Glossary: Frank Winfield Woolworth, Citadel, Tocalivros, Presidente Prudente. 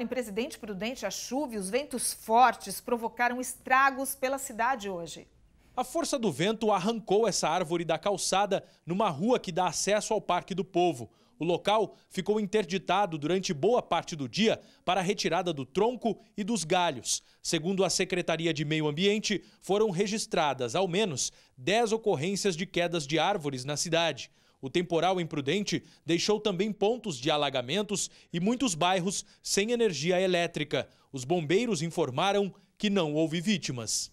Em Presidente Prudente, a chuva e os ventos fortes provocaram estragos pela cidade hoje. A força do vento arrancou essa árvore da calçada numa rua que dá acesso ao Parque do Povo. O local ficou interditado durante boa parte do dia para a retirada do tronco e dos galhos. Segundo a Secretaria de Meio Ambiente, foram registradas ao menos 10 ocorrências de quedas de árvores na cidade. O temporal imprudente deixou também pontos de alagamentos e muitos bairros sem energia elétrica. Os bombeiros informaram que não houve vítimas.